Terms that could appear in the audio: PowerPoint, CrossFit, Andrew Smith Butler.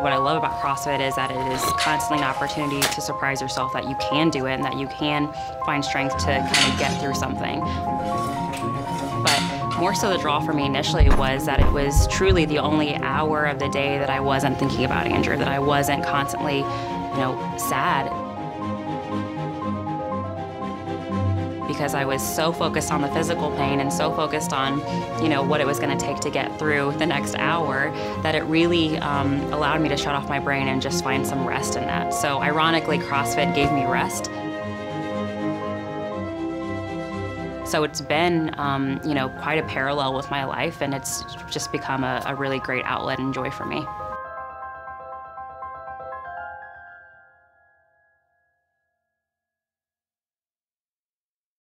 What I love about CrossFit is that it is constantly an opportunity to surprise yourself that you can do it and that you can find strength to kind of get through something. But more so the draw for me initially was that it was truly the only hour of the day that I wasn't thinking about Andrew, that I wasn't constantly, sad. Because I was so focused on the physical pain and so focused on, what it was going to take to get through the next hour, that it really allowed me to shut off my brain and just find some rest in that. So ironically, CrossFit gave me rest. So it's been, quite a parallel with my life, and it's just become a really great outlet and joy for me.